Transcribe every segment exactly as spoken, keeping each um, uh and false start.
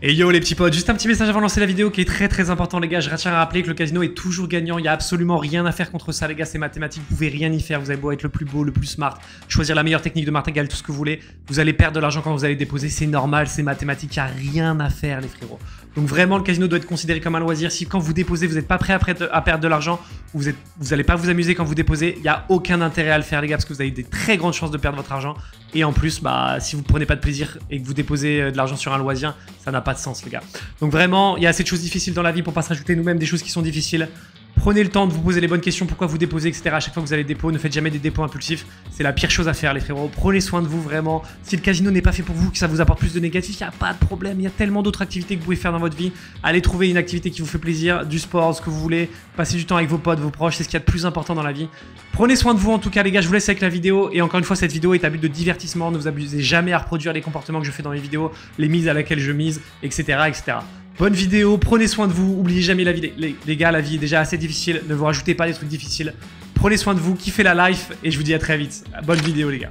Et yo les petits potes, juste un petit message avant de lancer la vidéo qui est très très important les gars, je retiens à rappeler que le casino est toujours gagnant, il n'y a absolument rien à faire contre ça les gars, c'est mathématique, vous pouvez rien y faire, vous avez beau être le plus beau, le plus smart, choisir la meilleure technique de martingale, tout ce que vous voulez, vous allez perdre de l'argent quand vous allez déposer, c'est normal, c'est mathématique, il n'y a rien à faire les frérots. Donc vraiment le casino doit être considéré comme un loisir, si quand vous déposez vous n'êtes pas prêt à perdre de l'argent, vous n'allez vous pas vous amuser quand vous déposez, il n'y a aucun intérêt à le faire les gars parce que vous avez des très grandes chances de perdre votre argent et en plus bah, si vous ne prenez pas de plaisir et que vous déposez de l'argent sur un loisir, ça n'a pas de sens les gars. Donc vraiment, il y a assez de choses difficiles dans la vie pour pas se rajouter nous-mêmes des choses qui sont difficiles. Prenez le temps de vous poser les bonnes questions, pourquoi vous déposez, et cetera. À chaque fois que vous allez dépôt, ne faites jamais des dépôts impulsifs. C'est la pire chose à faire les frérots. Prenez soin de vous vraiment. Si le casino n'est pas fait pour vous, que ça vous apporte plus de négatifs, il n'y a pas de problème. Il y a tellement d'autres activités que vous pouvez faire dans votre vie. Allez trouver une activité qui vous fait plaisir, du sport, ce que vous voulez. Passez du temps avec vos potes, vos proches, c'est ce qu'il y a de plus important dans la vie. Prenez soin de vous en tout cas les gars, je vous laisse avec la vidéo. Et encore une fois, cette vidéo est à but de divertissement. Ne vous abusez jamais à reproduire les comportements que je fais dans les vidéos, les mises à laquelle je mise, et cetera et cetera. Bonne vidéo, prenez soin de vous, oubliez jamais la vie, les, les gars, la vie est déjà assez difficile, ne vous rajoutez pas des trucs difficiles. Prenez soin de vous, kiffez la life et je vous dis à très vite. Bonne vidéo les gars.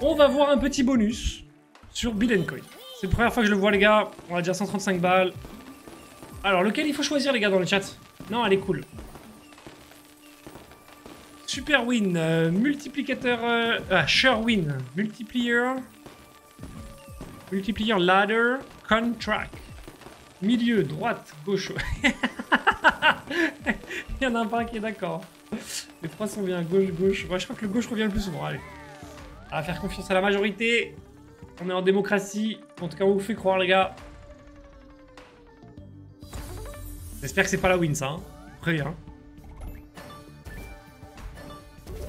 On va voir un petit bonus sur Bill and Coin. C'est la première fois que je le vois les gars, on a déjà cent trente-cinq balles. Alors lequel il faut choisir les gars dans le chat? Non, elle est cool. Super win, euh, multiplicateur, euh, ah, sure win, multiplier. Multiplier ladder, contract. Milieu, droite, gauche. Il y en a un pas qui est d'accord. Les trois sont bien, gauche, gauche. Moi, je crois que le gauche revient le plus souvent. Allez. À faire confiance à la majorité. On est en démocratie. En tout cas, on vous fait croire, les gars. J'espère que c'est pas la win, ça. Hein. Préviens. Hein.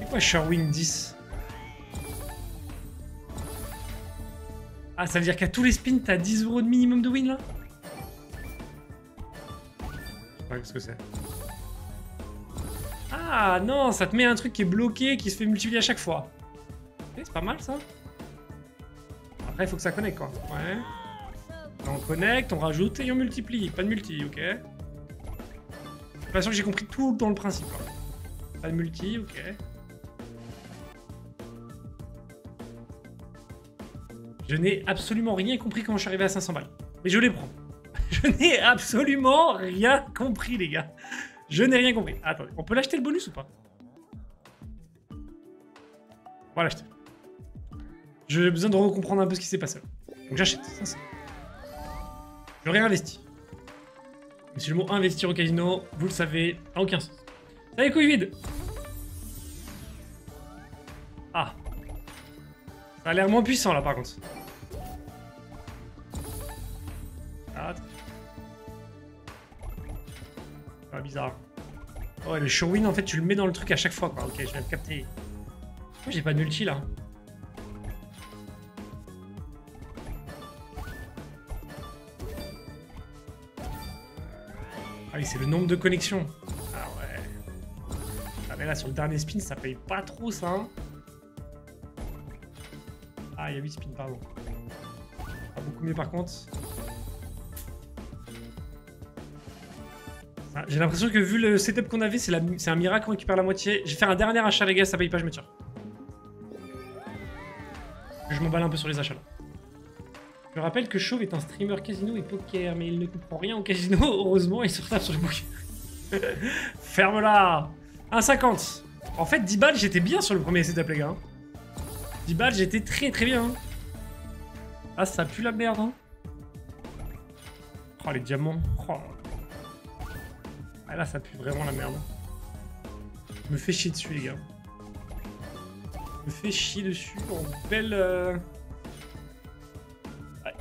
C'est quoi, Sherwin dix? Ah, ça veut dire qu'à tous les spins, t'as dix euros de minimum de win là? Je sais pas ce que c'est. Ah non, ça te met un truc qui est bloqué, qui se fait multiplier à chaque fois. Eh, c'est pas mal ça. Après, il faut que ça connecte quoi. Ouais. On connecte, on rajoute et on multiplie. Pas de multi, ok. De toute façon, j'ai compris tout dans le principe. Hein. Pas de multi, ok. Je n'ai absolument rien compris comment je suis arrivé à cinq cents balles. Mais je les prends. Je n'ai absolument rien compris, les gars. Je n'ai rien compris. Attendez, on peut l'acheter le bonus ou pas? On va l'acheter. J'ai besoin de recomprendre un peu ce qui s'est passé. Donc j'achète, cinq cents. Je réinvestis. Monsieur le mot investir au casino, vous le savez, n'a aucun sens. Ça y est, couille vide. Ah. Ça a l'air moins puissant là par contre. Ah, bizarre. Ouais, le showwin en fait tu le mets dans le truc à chaque fois quoi. Ok, je viens de capter. Pourquoi j'ai pas de multi là? Ah oui, c'est le nombre de connexions. Ah ouais. Ah mais là sur le dernier spin ça paye pas trop ça hein. Ah, il y a huit spins, pardon. Pas beaucoup mieux par contre. Ah, j'ai l'impression que vu le setup qu'on avait, c'est un miracle qu'on récupère la moitié. Je vais faire un dernier achat, les gars, ça paye pas, je me tire. Je m'emballe un peu sur les achats là. Je rappelle que Chauve est un streamer casino et poker, mais il ne comprend rien au casino, heureusement, il se retape sur le bouquin. Ferme-la! un cinquante. En fait, dix balles, j'étais bien sur le premier setup, les gars. dix balles, j'étais très très bien. Hein. Ah, ça pue la merde. Hein. Oh, les diamants. Oh. Ah là, ça pue vraiment la merde. Je me fais chier dessus, les gars. Je me fais chier dessus en belle... Euh... Ouais.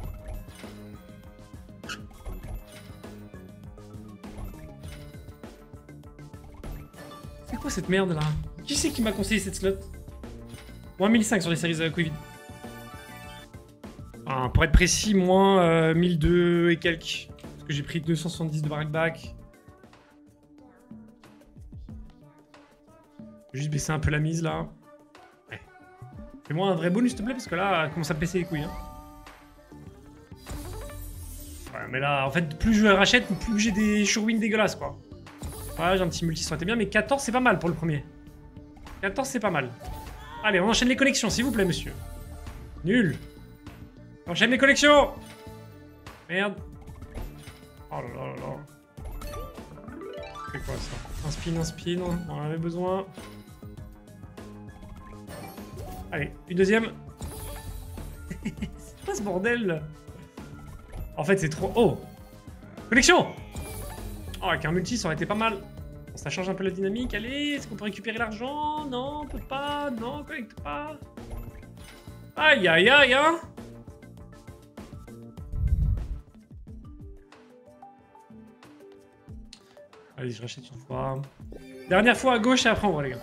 C'est quoi cette merde, là? Qui c'est qui m'a conseillé cette slot? Moins mille cinq sur les séries euh, Covid. Enfin, pour être précis, moins euh, mille deux et quelques. Parce que j'ai pris deux cent soixante-dix de breakback. Juste baisser un peu la mise là. Ouais. Fais-moi un vrai bonus s'il te plaît parce que là, commence à me baisser les couilles. Hein. Ouais, mais là, en fait, plus je rachète, plus j'ai des showwins dégueulasses quoi. Ouais, j'ai un petit multi, ça était bien, mais quatorze c'est pas mal pour le premier. quatorze c'est pas mal. Allez, on enchaîne les connexions s'il vous plaît monsieur. Nul. Oh, j'aime les collections. Merde. Oh là là là là. C'est quoi ça? Un spin, un spin, on en avait besoin. Allez, une deuxième. C'est quoi ce bordel? En fait, c'est trop... Oh, collection. Oh, avec un multi, ça aurait été pas mal. Bon, ça change un peu la dynamique. Allez, est-ce qu'on peut récupérer l'argent? Non, on peut pas. Non, on collecte pas. Aïe, aïe, aïe, hein. Allez, je rachète une fois. Dernière fois à gauche et après on voit, les gars.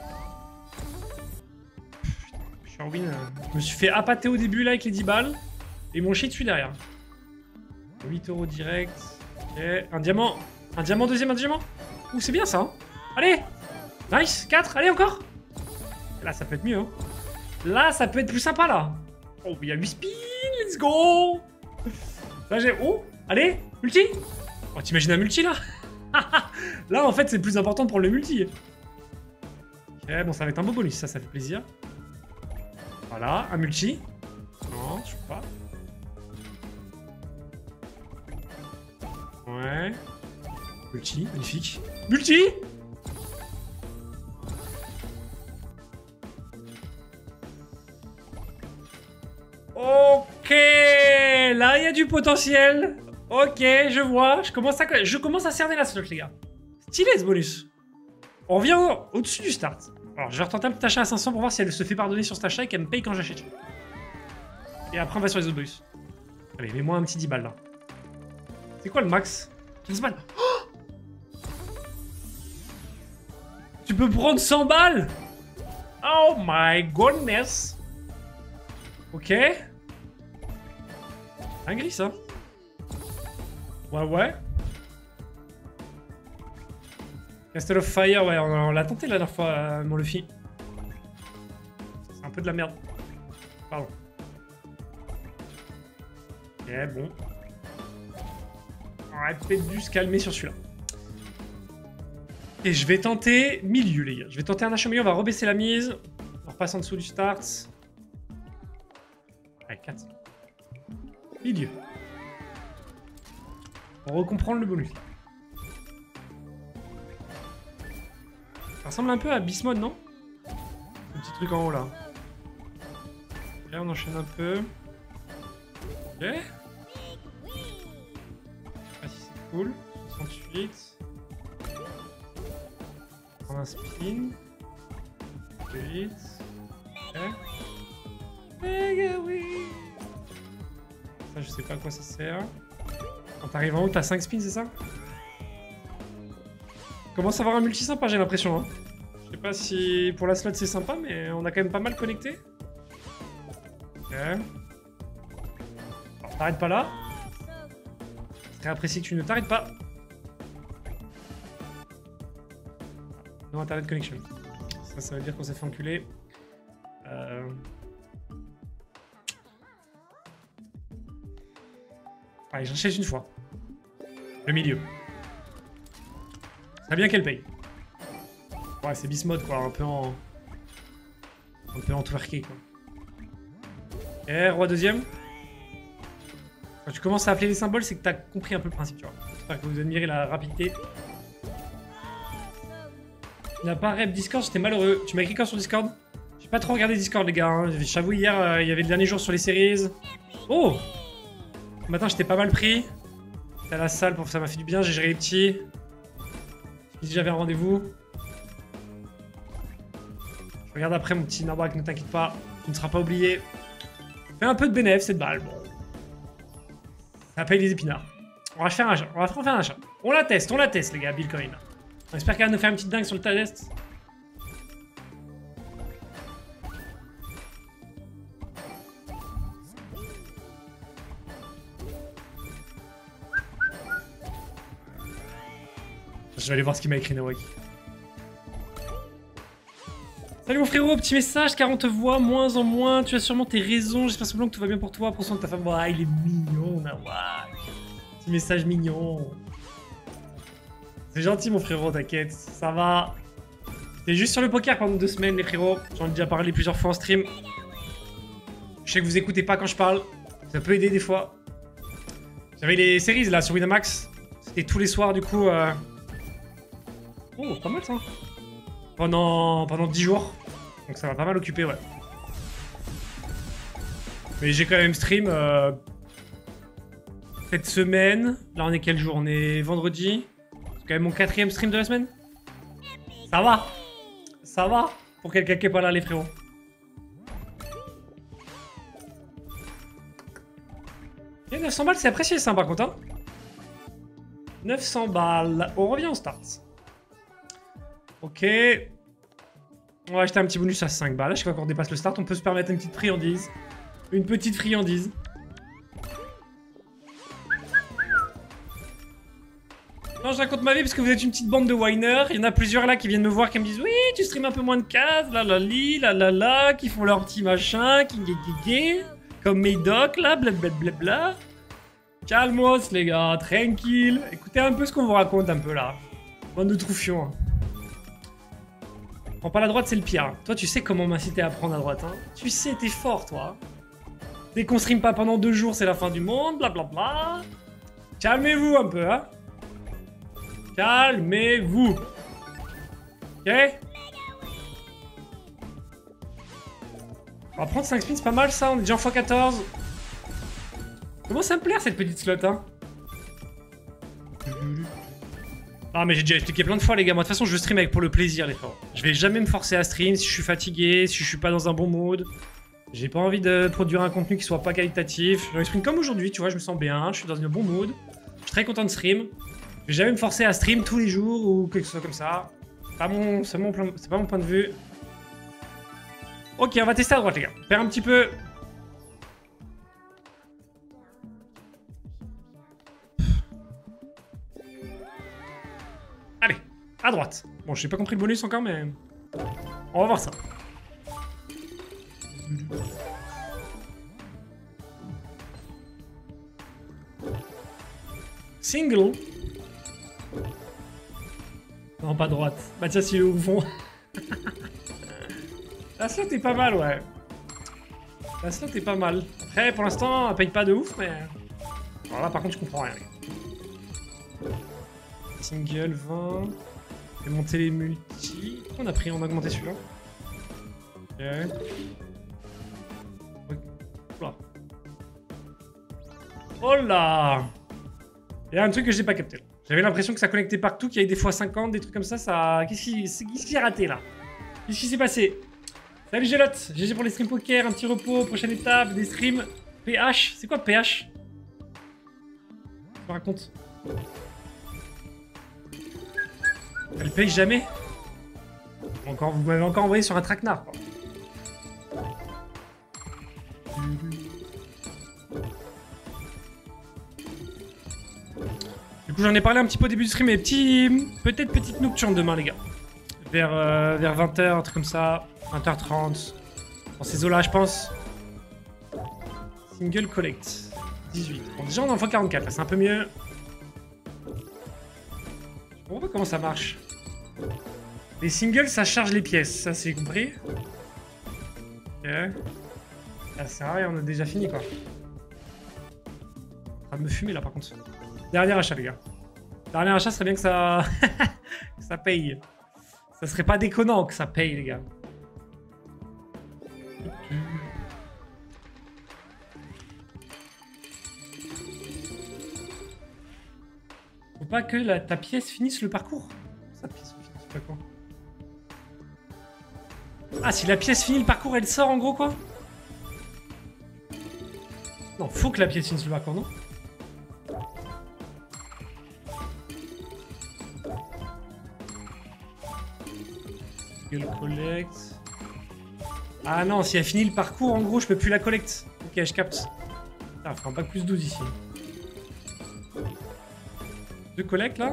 Je suis en win. Je me suis fait appâter au début là avec les dix balles. Et mon shit, je suis derrière. huit euros direct. Ok. Un diamant. Un diamant, deuxième, un diamant. Ouh, c'est bien ça. Hein. Allez. Nice. quatre. Allez, encore. Là, ça peut être mieux. Hein. Là, ça peut être plus sympa, là. Oh, il y a huit spins. Let's go. Là, j'ai... Oh. Allez. Multi. Oh, t'imagines un multi, là. Là, en fait, c'est plus important pour le multi. Ok, bon, ça va être un beau bonus. Ça, ça fait plaisir. Voilà. Un multi. Non, je peux pas. Ouais. Multi, magnifique. Multi. Ok. Là, il y a du potentiel. Ok, je vois. Je commence à, je commence à cerner la stock, les gars. Stylé, ce bonus. On revient au-dessus au du start. Alors, je vais retenter un petit achat à cinq cents pour voir si elle se fait pardonner sur cet achat et qu'elle me paye quand j'achète. Et après, on va sur les autres bonus. Allez, mets-moi un petit dix balles, là. C'est quoi le max? quinze balles. Oh, tu peux prendre cent balles. Oh my goodness. Ok. Un gris, ça. Ouais, ouais. Castle of Fire, ouais, on, on l'a tenté la dernière fois, euh, mon Luffy. C'est un peu de la merde. Pardon. Ok, bon. J'aurais peut-être dû se calmer sur celui-là. Et je vais tenter milieu, les gars. Je vais tenter un achat milieu, on va rebaisser la mise. On repasse en dessous du start. Allez, quatre. Milieu. On recomprend le bonus. Ça ressemble un peu à Beast Mode, non? Un petit truc en haut, là. Et là, on enchaîne un peu. Ok. Cool, soixante-huit. On a un spin. huit. Mega win. Ça, je sais pas à quoi ça sert. Quand t'arrives en haut, t'as cinq spins, c'est ça? Commence à avoir un multi sympa, j'ai l'impression. Hein. Je sais pas si pour la slot c'est sympa, mais on a quand même pas mal connecté. Ok. Alors, t'arrêtes pas là. Très apprécié que tu ne t'arrêtes pas. Non, Internet Connection. Ça, ça veut dire qu'on s'est fait enculer. Euh... Allez, j'achète une fois. Le milieu. Ça serait bien qu'elle paye. Ouais, c'est Beast Mode, quoi. Un peu en... Un peu en twerké, quoi. Et roi deuxième. Quand tu commences à appeler les symboles, c'est que t'as compris un peu le principe, tu vois. J'espère que vous admirez la rapidité. Il n'a pas rep Discord, j'étais malheureux. Tu m'as écrit quand sur Discord? J'ai pas trop regardé Discord, les gars. Hein. J'avoue, hier, euh, il y avait le dernier jour sur les séries. Oh, ce matin, j'étais pas mal pris. J'étais à la salle, pour ça m'a fait du bien. J'ai géré les petits. J'avais un rendez-vous. Je regarde après mon petit Narbac, ne t'inquiète pas. Tu ne seras pas oublié. Fais un peu de bénéf, cette balle. Bon. Ça paye les épinards. On va faire un achat. On va faire un achat. On la teste, on la teste, les gars, Bill Coin. On espère qu'elle va nous faire une petite dingue sur le test. Je vais aller voir ce qu'il m'a écrit, Nawak. Salut mon frérot, petit message car on te voit moins en moins, tu as sûrement tes raisons, j'espère simplement que tout va bien pour toi, prends soin de ta femme. Ouah, il est mignon, Nawak. Petit message mignon. C'est gentil mon frérot, t'inquiète, ça va. J'étais juste sur le poker pendant deux semaines les frérots, j'en ai déjà parlé plusieurs fois en stream. Je sais que vous écoutez pas quand je parle, Ça peut aider des fois. J'avais les séries là sur Winamax. C'était tous les soirs du coup. Euh... Oh, pas mal ça. Pendant, pendant dix jours. Donc ça m'a pas mal occupé, ouais. Mais j'ai quand même stream euh... cette semaine. Là on est quelle journée? Vendredi. C'est quand même mon quatrième stream de la semaine. Ça va. Ça va pour quelqu'un qui est pas là, les frérots. Et neuf cents balles, c'est apprécié ça par contre. Hein, neuf cents balles. On revient, on start. Ok. On va acheter un petit bonus à cinq balles. Là, je crois qu'on dépasse le start. On peut se permettre une petite friandise. Une petite friandise. Non, je raconte ma vie parce que vous êtes une petite bande de whiners. Il y en a plusieurs là qui viennent me voir qui me disent oui, tu stream un peu moins de cases. Là, la li, la la la. Qui font leur petit machin. Qui gué. Comme Médoc là, blablabla. Calmos les gars, tranquille. Écoutez un peu ce qu'on vous raconte un peu là. Bande de troufions. Prends pas la droite, c'est le pire. Toi tu sais comment m'inciter à prendre la droite. Hein. Tu sais, t'es fort toi. Dès qu'on stream pas pendant deux jours, c'est la fin du monde, blablabla. Calmez-vous un peu, hein. Calmez-vous. Ok. On va prendre cinq spins, c'est pas mal ça, on est déjà en fois quatorze. Comment ça me plaire cette petite slot, hein. Ah mais j'ai déjà expliqué plein de fois les gars, moi de toute façon je stream avec pour le plaisir les frères. Je vais jamais me forcer à stream si je suis fatigué, si je suis pas dans un bon mood. J'ai pas envie de produire un contenu qui soit pas qualitatif. Je stream comme aujourd'hui, tu vois, je me sens bien, je suis dans un bon mood. Je suis très content de stream. Je vais jamais me forcer à stream tous les jours ou quelque chose comme ça. C'est pas mon, c'est mon, c'est pas mon point de vue. Ok, on va tester à droite, les gars. Faire un petit peu. Allez, à droite. Bon, j'ai pas compris le bonus encore, mais. On va voir ça. Single. Non, pas droite. Bah, tiens, s'il est au fond. La slot est pas mal, ouais. La slot est pas mal. Après, pour l'instant, elle paye pas de ouf, mais... Alors là, par contre, je comprends rien. Single, vingt. Je vais monter les multi. On a pris, on a augmenté celui-là. Ok. Oh là. Oh là. Il y a un truc que j'ai pas capté. J'avais l'impression que ça connectait partout, qu'il y avait des fois cinquante, des trucs comme ça, ça... Qu'est-ce qui s'est raté, là? Qu'est-ce qui s'est passé? Salut Gélotte, G G pour les streams poker, un petit repos, prochaine étape, des streams. P H, c'est quoi P H? Je me raconte. Elle paye jamais. Encore, vous m'avez encore envoyé sur un traquenard. Du coup j'en ai parlé un petit peu au début du stream, mais petit, peut-être petite nocturne demain les gars. Vers, euh, vers vingt heures, un truc comme ça. vingt heures trente, dans ces eaux-là, je pense. Single collect, dix-huit. Bon, déjà, on est en fois quarante-quatre, là, c'est un peu mieux. Je comprends pas comment ça marche. Les singles, ça charge les pièces, ça, c'est compris. Ok. Là, c'est rien, on a déjà fini, quoi. On va me fumer, là, par contre. Dernier achat, les gars. Dernier achat, serait bien que ça... que ça paye. Ça serait pas déconnant que ça paye, les gars. Faut pas que la, ta pièce finisse le parcours. Sa pièce finisse le parcours. Ah, si la pièce finit le parcours, elle sort en gros, quoi. Non, faut que la pièce finisse le parcours, non? Gueule collecte. Ah non, si elle finit le parcours, en gros, je peux plus la collecte. Ok, je capte. Ah, faut un bac plus douze ici. Deux collectes, là.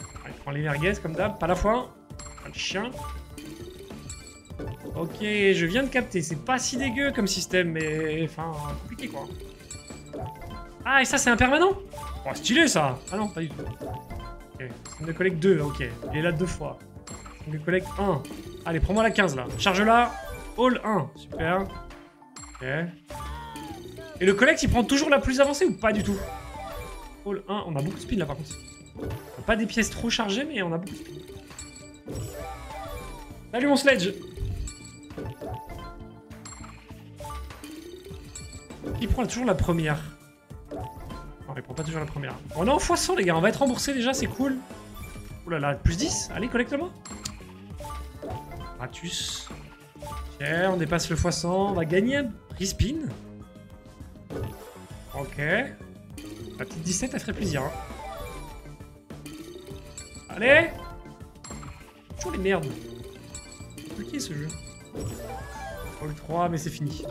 Ah, je prends les merguez, comme d'hab. Pas la foin. Pas le chien. Ok, je viens de capter. C'est pas si dégueu comme système, mais... Enfin, compliqué, quoi. Ah, et ça, c'est un permanent. Oh, stylé, ça. Ah non, pas du tout. Ok, c'est une collecte deux, ok. Il est là deux fois. Une collecte un. Allez, prends-moi la quinze, là. Charge-la. All un, super. Ok. Ok, Et le collect, il prend toujours la plus avancée ou pas du tout? Hall un, on a beaucoup de spin là par contre. On a pas des pièces trop chargées, mais on a beaucoup de spin. Salut mon sledge. Il prend toujours la première. Non, il prend pas toujours la première. On est en x cent les gars, on va être remboursé déjà, c'est cool. Oh là là, plus dix. Allez, collecte-moi. Ratus. Ok, on dépasse le x cent. On va gagner un respin. Ok. La petite dix-sept, elle ferait plaisir. Hein. Allez. Toujours les merdes. C'est qui ce jeu? Roll trois, mais c'est fini.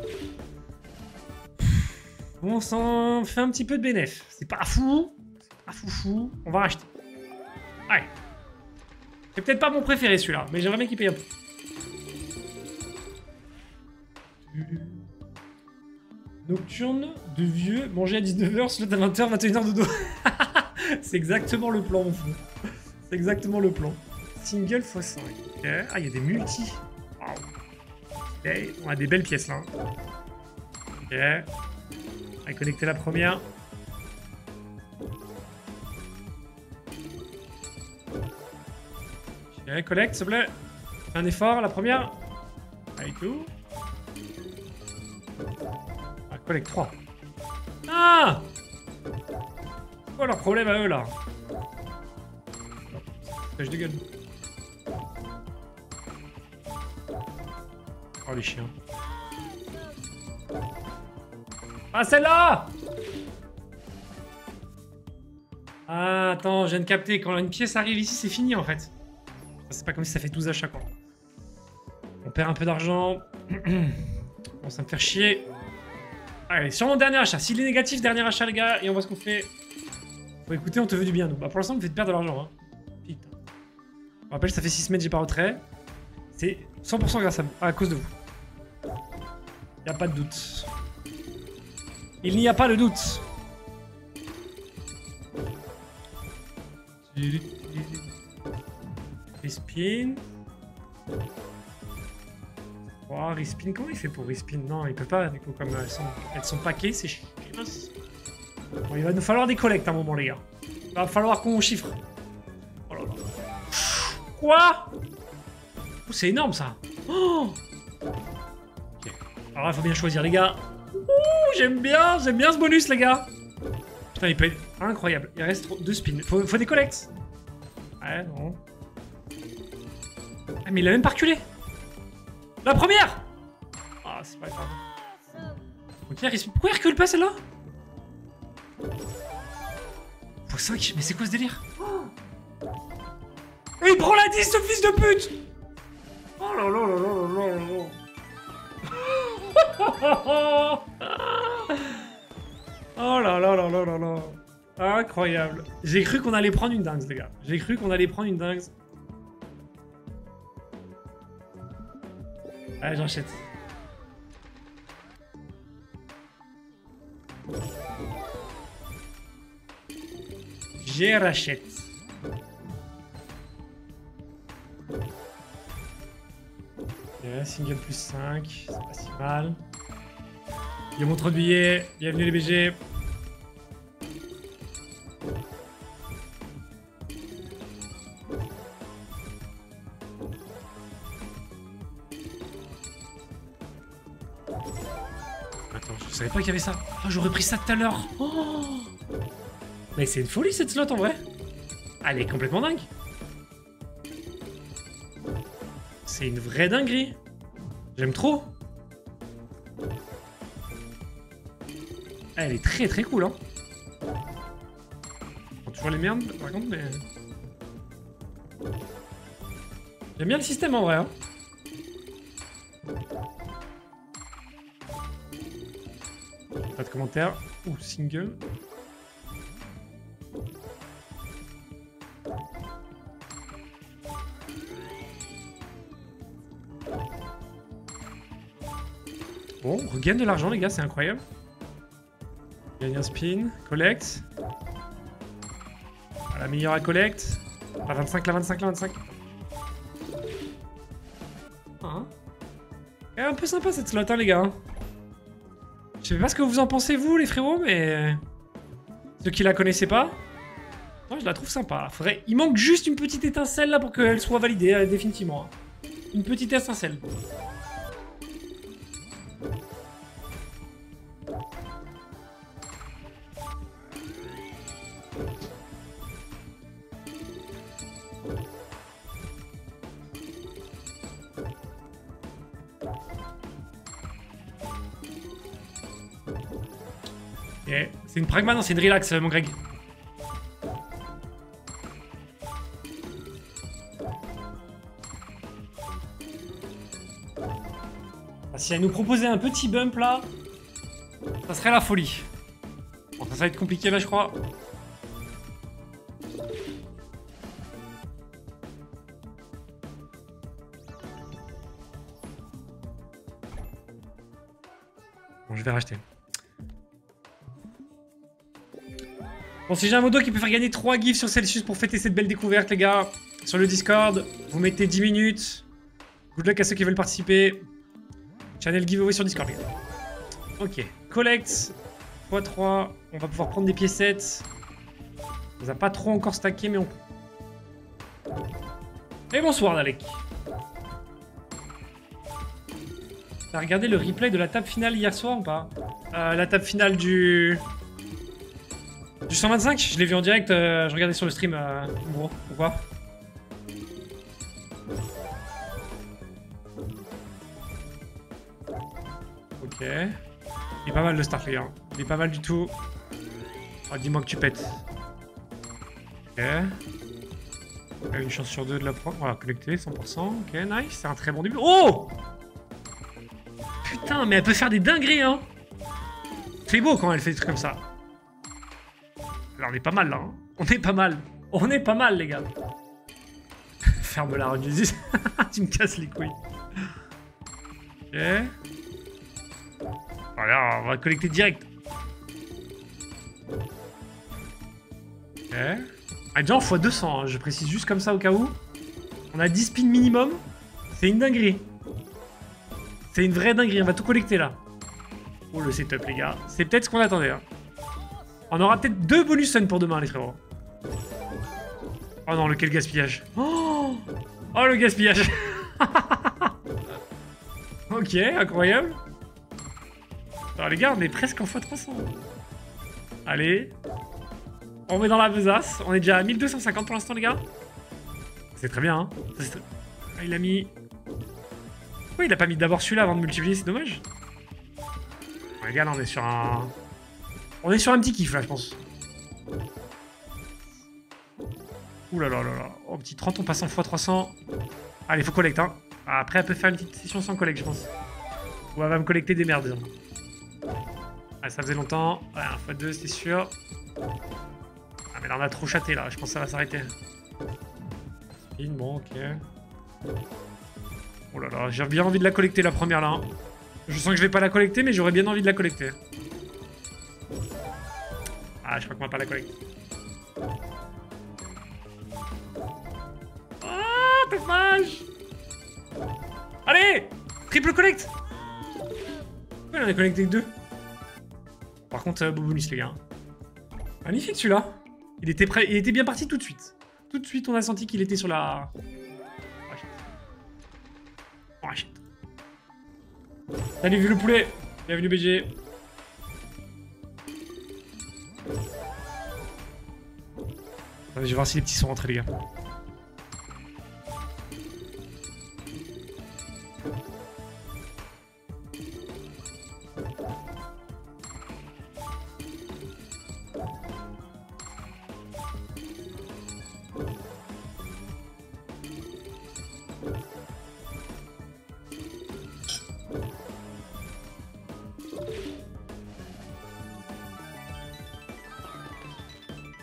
Bon, on s'en fait un petit peu de bénéf. C'est pas fou. C'est pas fou fou. On va racheter. Allez. C'est peut-être pas mon préféré celui-là, mais j'aimerais bien qu'il paye un peu. Nocturne de vieux, manger à dix-neuf heures, slot à vingt heures, vingt et une heures de dos. C'est exactement le plan, mon fou. C'est exactement le plan. Single x cinq. Okay. Ah, il y a des multis. Wow. Okay. On a des belles pièces là. Ok. Allez, connecter la première. Ok, collecte, s'il te plaît. Fais un effort, la première. Allez, go. Ah, collecte trois. Ah! C'est quoi leur problème à eux, là? Pêche de gueule. Oh, les chiens. Ah, celle-là! Ah, attends, je viens de capter. Quand une pièce arrive ici, c'est fini, en fait. C'est pas comme si ça fait douze achats, quoi. On perd un peu d'argent. Bon, ça me fait chier. Allez, sur mon dernier achat. S'il est négatif, dernier achat, les gars. Et on voit ce qu'on fait. Bon, écoutez, on te veut du bien, nous. Bah, pour l'instant, on me fait perdre de l'argent, hein. Putain. Je me rappelle, ça fait six semaines que j'ai pas retrait. C'est cent pour cent grâce à, à cause de vous. Y'a pas de doute. Il n'y a pas de doute. Respin. Oh, respin, comment il fait pour respin? Non, il peut pas, du coup, comme elles sont, elles sont paquées, c'est chiant. Bon, il va nous falloir des collectes à un moment, les gars. Il va falloir qu'on chiffre. Oh là là. Quoi? Oh, c'est énorme, ça. Oh okay. Alors là, il faut bien choisir, les gars. Ouh, j'aime bien, j'aime bien ce bonus, les gars. Putain, il peut être incroyable. Il reste deux spins. Faut, faut des collectes. Ouais, non. Ah, mais il a même pas reculé. La première. Ah, oh, c'est pas grave. Ok, il... pourquoi il recule pas celle-là? X cinq, mais c'est quoi ce délire? Et il prend la dix, ce fils de pute. Oh là là là là là là là. Oh là là là là là là. Incroyable. J'ai cru qu'on allait prendre une dingue, les gars. J'ai cru qu'on allait prendre une dingue. Allez, j'achète. J'ai rachète. Yeah, single plus cinq, c'est pas si mal. Il y a mon trop de billets, bienvenue les B G. Attends, je savais pas qu'il y avait ça. Oh, j'aurais pris ça tout à l'heure. Oh mais c'est une folie cette slot en vrai. Elle est complètement dingue. C'est une vraie dinguerie. J'aime trop. Elle est très très cool, hein. On toujours les merdes, par contre, mais... J'aime bien le système, en vrai, hein. Pas de commentaires. Ouh, single. Bon, on regagne de l'argent, les gars, c'est incroyable. Gagne un spin, collecte. La meilleure à collecte. La vingt-cinq, la vingt-cinq, la vingt-cinq. Ah, hein. Un peu sympa cette slot, hein, les gars. Je sais pas ce que vous en pensez, vous, les frérots, mais... Ceux qui la connaissaient pas, moi, je la trouve sympa. Faudrait... Il manque juste une petite étincelle, là, pour qu'elle soit validée, euh, définitivement. Hein. Une petite étincelle. Yeah. C'est une pragma, non, c'est une relax, mon Greg. Ah, si elle nous proposait un petit bump là, ça serait la folie. Bon, ça, ça va être compliqué là, je crois. Bon, je vais racheter. Bon, si j'ai un modo qui peut faire gagner trois gifs sur Celsius pour fêter cette belle découverte, les gars, sur le Discord, vous mettez dix minutes. Good luck à ceux qui veulent participer. Channel giveaway sur Discord, les gars. Ok. Collect. fois trois. On va pouvoir prendre des piécettes. On les a pas trop encore stackés, mais on... Et bonsoir, Dalek. T'as regardé le replay de la table finale hier soir ou pas? euh, La table finale du... Du cent vingt-cinq, je l'ai vu en direct, euh, je regardais sur le stream, euh, gros, pourquoi? Ok. Il est pas mal le start, les gars. Il est pas mal du tout. Oh, dis-moi que tu pètes. Ok. Une chance sur deux de la prendre. Voilà, connecté, cent pour cent. Ok, nice, c'est un très bon début. Oh! Putain, mais elle peut faire des dingueries, hein! C'est beau quand elle fait des trucs comme ça. Alors, on est pas mal là, hein. On est pas mal, on est pas mal les gars. Ferme la run Jesus, tu me casses les couilles. Ok. Voilà, on va collecter direct. Ok. Ah, déjà en fois deux cents, hein. Je précise juste comme ça au cas où. On a dix spins minimum, c'est une dinguerie. C'est une vraie dinguerie, on va tout collecter là. Oh le setup les gars, c'est peut-être ce qu'on attendait hein. On aura peut-être deux bonus sun pour demain, les frérots. Oh non, lequel gaspillage. Oh, oh le gaspillage. Ok, incroyable. Alors les gars, on est presque en fois trois cents. Allez. On met dans la besace. On est déjà à mille deux cent cinquante pour l'instant, les gars. C'est très bien, hein. Ça, c'est... Ah, il a mis... Pourquoi il a pas mis d'abord celui-là avant de multiplier, c'est dommage. Oh, les gars, là, on est sur un... On est sur un petit kiff là, je pense. Ouh là là là là. Oh, petit trente, on passe en fois trois cents. Allez, faut collecter, hein. Après, elle peut faire une petite session sans collecte, je pense. Ou elle va me collecter des merdes, disons. Ah, ça faisait longtemps. Voilà, fois deux, c'était sûr. Ah, mais là, on a trop chaté là. Je pense que ça va s'arrêter. Spin, bon, ok. Oh là là, j'ai bien envie de la collecter la première là. Hein. Je sens que je vais pas la collecter, mais j'aurais bien envie de la collecter. Ah, je crois qu'on va pas la collecter. Ah, dommage. Allez, triple collecte. Ouais, on en a collecté que deux. Par contre, euh, beau bonus, les gars. Magnifique, celui-là. Il était prêt, il était bien parti tout de suite. Tout de suite, on a senti qu'il était sur la... On rachète. On rachète. Salut, vu le poulet. Bienvenue, B G. Je vais voir si les petits sont rentrés, les gars.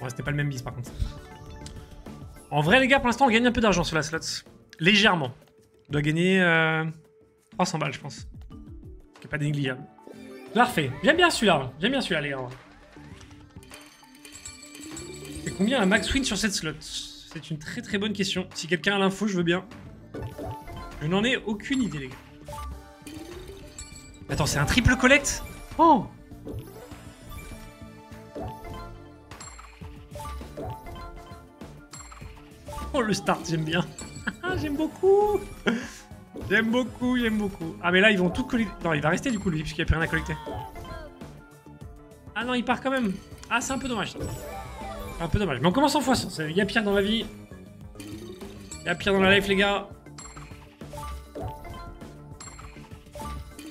Ouais, c'était pas le même bis par contre. En vrai, les gars, pour l'instant, on gagne un peu d'argent sur la slot. Légèrement. On doit gagner euh, trois cents balles, je pense. C'est pas négligeable. Parfait. J'aime bien celui-là. J'aime bien celui-là, les gars. C'est combien un max win sur cette slot? C'est une très très bonne question. Si quelqu'un a l'info, je veux bien. Je n'en ai aucune idée, les gars. Attends, c'est un triple collecte? Oh! Oh, le start, j'aime bien. J'aime beaucoup. J'aime beaucoup, j'aime beaucoup. Ah, mais là, ils vont tout collecter. Non, il va rester du coup, lui, puisqu'il n'y a plus rien à collecter. Ah non, il part quand même. Ah, c'est un peu dommage. Un peu dommage. Mais on commence en fois cent. Il y a pire dans la vie. Il y a pire dans la life, les gars.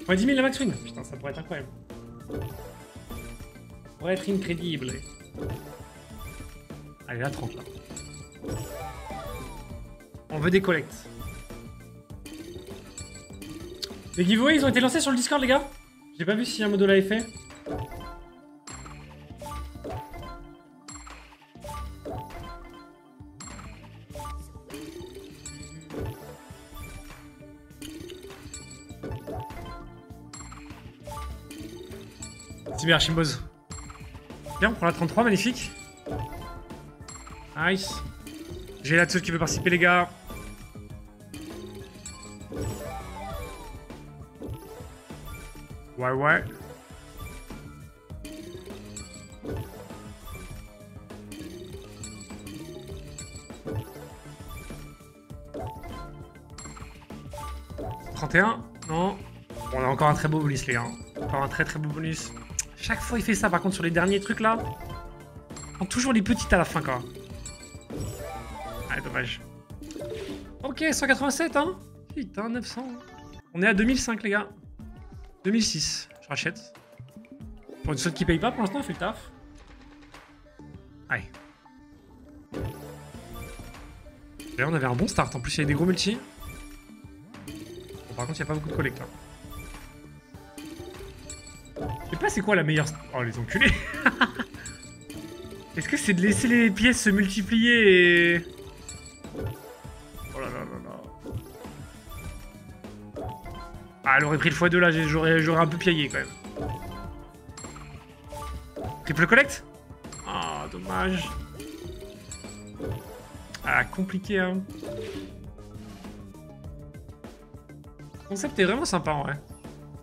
Ouais, dix mille la max win. Putain, ça pourrait être incroyable. Ça pourrait être incrédible. Allez, là, trente là. On veut des collectes. Les giveaways, ils ont été lancés sur le Discord, les gars. J'ai pas vu si un mot de l'avait fait. C'est bien, Chimboz. Bien, on prend la trente-trois, magnifique. Nice. J'ai la tête qui veut participer, les gars. Ouais, ouais. trente et un. Non. On a encore un très beau bonus, les gars. Encore un très très beau bonus. Chaque fois, il fait ça. Par contre, sur les derniers trucs, là, on prend toujours les petites à la fin, quoi. Ah, dommage. Ok, cent quatre-vingt-sept, hein. Putain, neuf cents. On est à deux mille cinq, les gars. deux mille six, je rachète. Pour une sorte qui paye pas, pour l'instant, on fait le taf. Allez. D'ailleurs, on avait un bon start. En plus, il y avait des gros multis. Bon, par contre, il n'y a pas beaucoup de collecteurs. Je sais pas c'est quoi la meilleure... Oh, les enculés. Est-ce que c'est de laisser les pièces se multiplier et... Oh là là là là... Ah, elle aurait pris le fois deux là, j'aurais un peu piaillé quand même. Triple collecte. Ah, oh, dommage. Ah, compliqué, hein. Le concept est vraiment sympa, en vrai.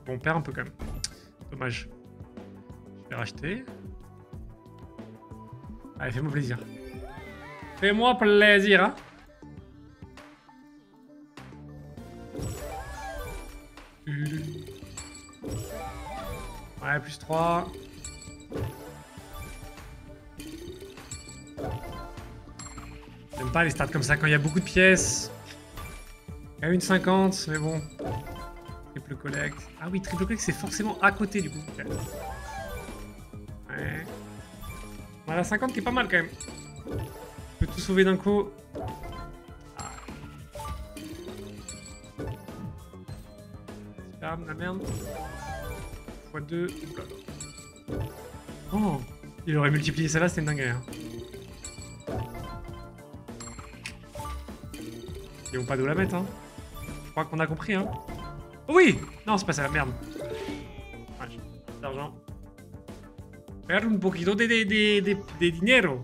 Bon, on perd un peu quand même. Dommage. Je vais racheter. Allez, fais-moi plaisir. Fais-moi plaisir, hein. Ouais, plus trois. J'aime pas les stats comme ça quand il y a beaucoup de pièces. Il y a une cinquante, mais bon. Triple collect. Ah oui, triple collect, c'est forcément à côté du coup. Ouais. On a la cinquante qui est pas mal quand même. On peut tout sauver d'un coup. Ah. Super, la merde. fois deux. Oh, il aurait multiplié ça là, c'était une dinguerie. Hein. Ils vont pas nous la mettre, hein. Je crois qu'on a compris, hein. Oui! Non, c'est pas ça, la merde. Ah, j'ai pas d'argent. Faire un poquito de, de, de, de, de dinero.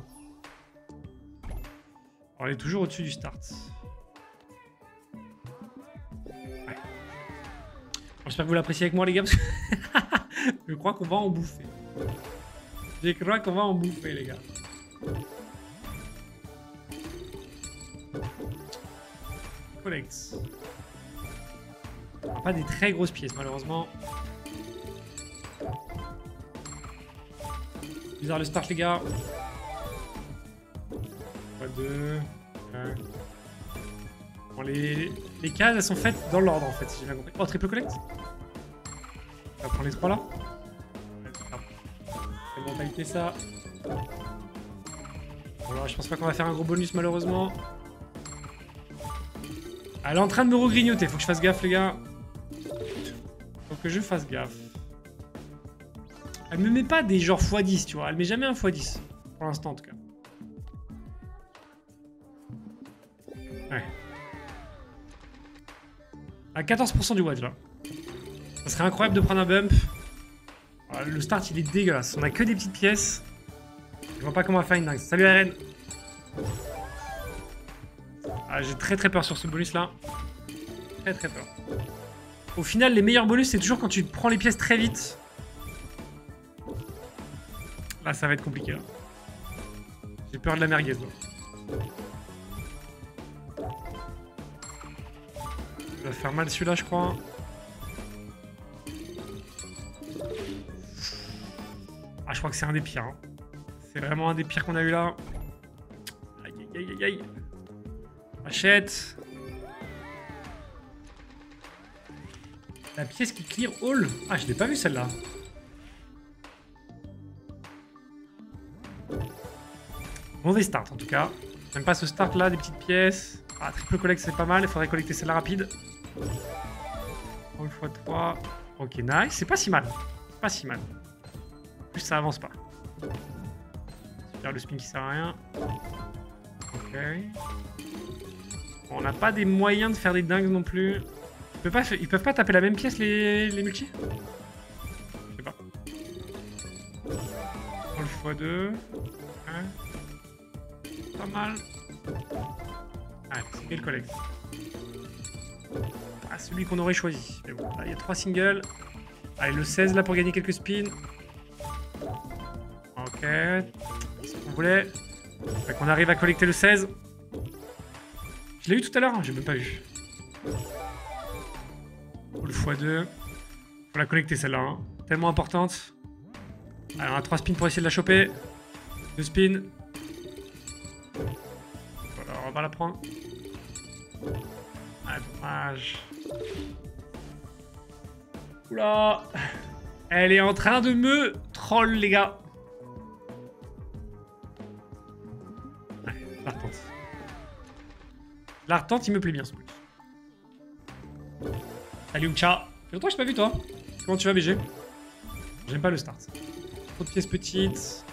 On est toujours au-dessus du start. Ouais. J'espère que vous l'appréciez avec moi, les gars, parce que je crois qu'on va en bouffer. Je crois qu'on va en bouffer, les gars. Collecte. Pas des très grosses pièces, malheureusement. Bizarre le start, les gars. trois, deux. Un. Bon, les, les cases, elles sont faites dans l'ordre, en fait, si j'ai bien compris. Oh, triple collecte. On va prendre les trois là. C'est bon, mentalité ça. Alors, je pense pas qu'on va faire un gros bonus, malheureusement. Elle est en train de me regrignoter, faut que je fasse gaffe, les gars. Faut que je fasse gaffe. Elle me met pas des genre fois dix, tu vois. Elle met jamais un fois dix. Pour l'instant, en tout cas. Ouais. À quatorze pour cent du watch, là. Ça serait incroyable de prendre un bump. Voilà, le start, il est dégueulasse. On a que des petites pièces. Je vois pas comment on va faire une dingue. Salut, R N. Ah, j'ai très très peur sur ce bonus là. Très très peur. Au final, les meilleurs bonus, c'est toujours quand tu prends les pièces très vite. Là, ça va être compliqué. Là. J'ai peur de la merguez. Là. Il va faire mal celui-là, je crois. Ah, je crois que c'est un des pires. Hein. C'est vraiment un des pires qu'on a eu là. Aïe, aïe, aïe, aïe. Achète. La pièce qui clear all. Ah, je l'ai pas vu celle-là. Mauvais start en tout cas. J'aime pas ce start là, des petites pièces. Ah, triple collecte c'est pas mal, il faudrait collecter celle-là rapide. trois fois trois. Ok, nice. C'est pas si mal. C'est pas si mal. En plus ça avance pas. Super, le spin qui sert à rien. Ok. On n'a pas des moyens de faire des dingues non plus. Ils peuvent pas, ils peuvent pas taper la même pièce les, les multis? Je sais pas. trois fois deux. Pas mal. Allez, c'est quel collecte? Pas celui qu'on aurait choisi. Mais bon, là, il y a trois singles. Allez, le seize là pour gagner quelques spins. Ok. C'est ce qu'on voulait. Fait qu'on arrive à collecter le seize. Je l'ai eu tout à l'heure, hein, j'ai même pas vu. Pour le fois deux. Faut la collecter celle-là. Hein. Tellement importante. Alors, on a trois spins pour essayer de la choper. deux spins. Alors, on va la prendre. Ah, dommage. Oula. Elle est en train de me troll, les gars. Allez, la retente. La retente, il me plaît bien, ce truc. Salut, Umcha. Toi, je t'ai pas vu, toi. Comment tu vas, B G? J'aime pas le start. Trop de pièces petites.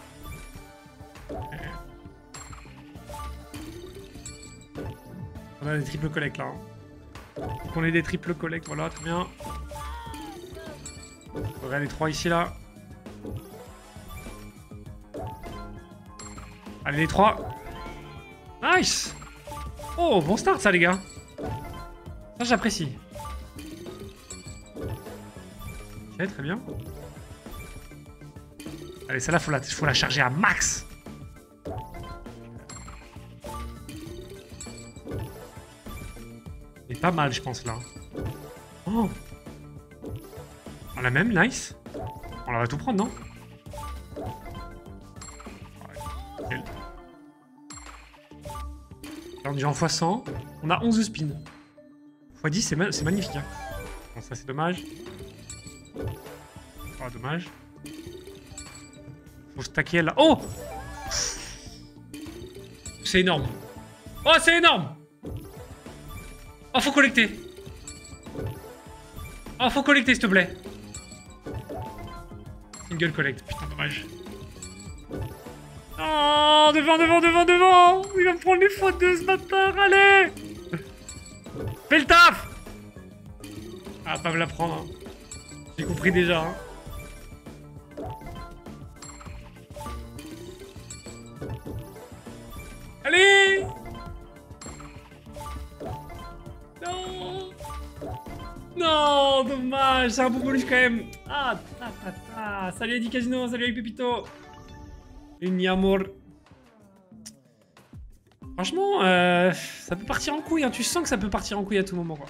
On a des triples collectes là. Hein. Donc on est des triples collectes, voilà, très bien. On va les trois ici là. Allez les trois. Nice. Oh, bon start ça les gars. Ça j'apprécie. Ok, très bien. Allez, celle-là, faut la, faut la charger à max. Pas mal, je pense, là. Oh! On l'a même, nice. On va tout prendre, non? Ouais, là, on est en fois cent. On a onze spins. fois dix, c'est ma magnifique. Hein. Bon, ça, c'est dommage. Oh, dommage. Faut se taquer, là. Oh! C'est énorme. Oh, c'est énorme! Oh, faut collecter. Oh, faut collecter, s'il te plaît. Single collect, putain, dommage. Oh, devant, devant, devant, devant. Il va me prendre les fautes de ce matin, allez. Fais le taf. Ah, pas me la prendre. Hein. J'ai compris déjà. Hein. Allez. Non, dommage, c'est un beau bonus quand même. Ah, ta, ta, ta. Salut Eddie Casino, salut avec Pepito. Une Yamor. Franchement, euh, ça peut partir en couille, hein. Tu sens que ça peut partir en couille à tout moment, quoi.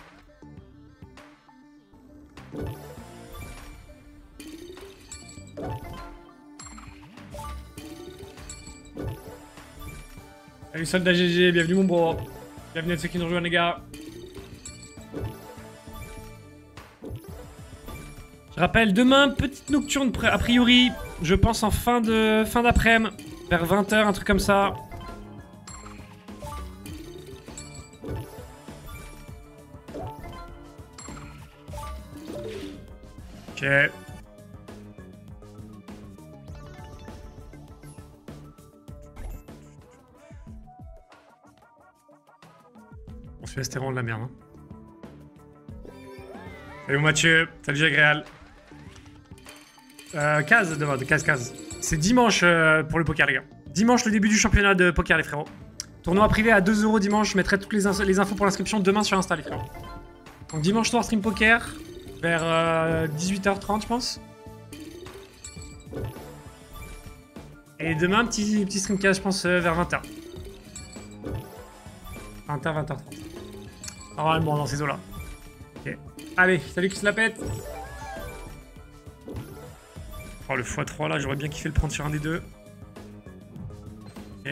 Salut Soldat G G, bienvenue mon bro. Bienvenue à ceux qui nous rejoignent les gars. Je rappelle, demain, petite nocturne, a priori, je pense en fin de fin d'après-midi, vers vingt heures, un truc comme ça. Ok. On se laisse vraiment de la merde. Hein. Salut Mathieu, salut Jagréal. Euh, case demain, de case, case. C'est dimanche euh, pour le poker, les gars. Dimanche, le début du championnat de poker, les frérots. Tournoi privé à deux euros dimanche. Je mettrai toutes les, in les infos pour l'inscription demain sur Insta, les frérots. Donc, dimanche soir, stream poker vers euh, dix-huit heures trente, je pense. Et demain, petit, petit streamcast, je pense, euh, vers vingt heures. vingt heures, vingt heures trente. Normalement, dans ces eaux-là. Ok. Allez, salut qui se la pète. Oh, le fois trois, là, j'aurais bien kiffé le prendre sur un des deux. Ok.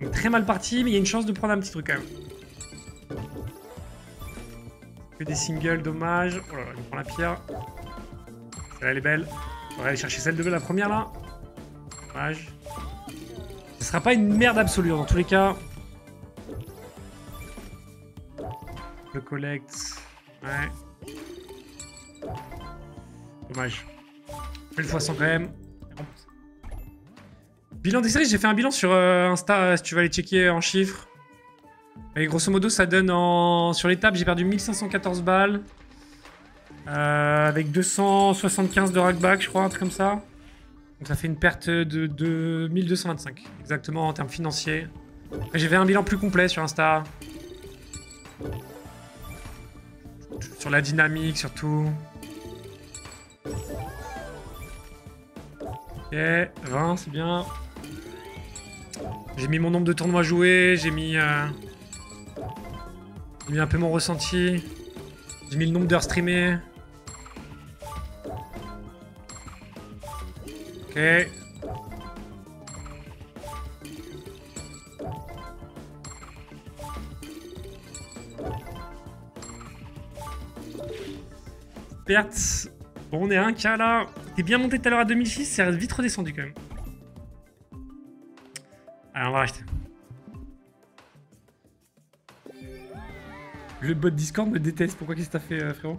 Donc, très mal parti, mais il y a une chance de prendre un petit truc, quand même. Que des singles, dommage. Oh là là, il prend la pierre. Celle-là, elle est belle. On va aller chercher celle de la première, là. Dommage. Ce sera pas une merde absolue, dans tous les cas. Le collect. Ouais. Dommage. Une fois sans quand même. Bilan des séries, j'ai fait un bilan sur euh, Insta, si tu vas aller checker en chiffres. Et grosso modo, ça donne en... Sur les tables, j'ai perdu mille cinq cent quatorze balles. Euh, avec deux cent soixante-quinze de rackback, je crois, un truc comme ça. Donc ça fait une perte de, de mille deux cent vingt-cinq, exactement, en termes financiers. J'ai fait un bilan plus complet sur Insta. Sur la dynamique, surtout. Ok, vingt, c'est bien. J'ai mis mon nombre de tournois joués, j'ai mis, euh, j'ai mis un peu mon ressenti. J'ai mis le nombre d'heures streamées. Ok. Perte. Bon, on est à un K là. T'es bien monté tout à l'heure à deux mille six, ça reste vite redescendu quand même. Allez, on va racheter. Le bot Discord me déteste. Pourquoi, qu'est-ce que t'as fait, euh, frérot?